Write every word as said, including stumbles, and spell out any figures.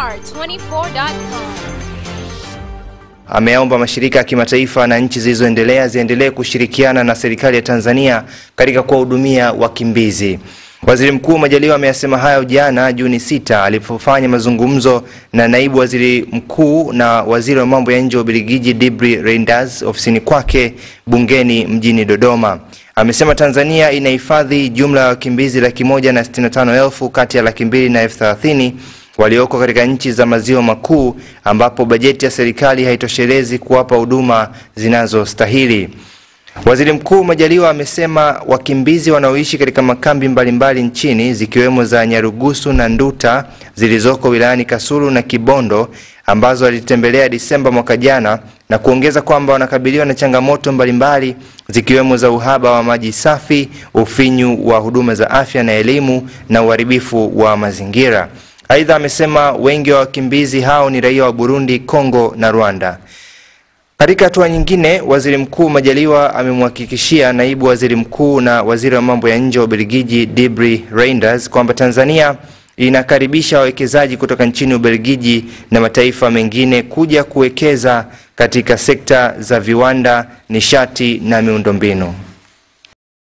star twenty-four dot com. Ameomba mashirika ya kimataifa na nchi zilizoendelea ziendelee kushirikiana na serikali ya Tanzania katika kuwahudumia wakimbizi. Waziri Mkuu Majaliwa ameyasema hayo jana Juni sita alipofanya mazungumzo na naibu waziri mkuu na waziri wa mambo ya nje wa Brigiji Didier Reynders ofisini kwake bungeni mjini Dodoma. Amesema Tanzania inahifadhi jumla ya wakimbizi laki moja na sitini na tano elfu kati ya laki mbili na elfu thelathini walioko katika nchi za maziwa makuu ambapo bajeti ya serikali haitoshelezi kuwapa huduma zinazostahili. Waziri Mkuu Majaliwa amesema wakimbizi wanaoishi katika makambi mbalimbali nchini zikiwemo za Nyarugusu na Nduta zilizoko wilayani Kasulu na Kibondo ambazo walitembelea Disemba mwaka jana, na kuongeza kwamba wanakabiliwa na changamoto mbalimbali zikiwemo za uhaba wa maji safi, ufinyu wa huduma za afya na elimu na uharibifu wa mazingira. Aidha amesema wengi wa wakimbizi hao ni raia wa Burundi, Kongo na Rwanda. Katika hatua nyingine, Waziri Mkuu Majaliwa amemhakikishia naibu waziri mkuu na waziri wa mambo ya nje wa Ubelgiji Didier Reynders kwamba Tanzania inakaribisha wawekezaji kutoka nchini Ubelgiji na mataifa mengine kuja kuwekeza katika sekta za viwanda, nishati na miundombinu.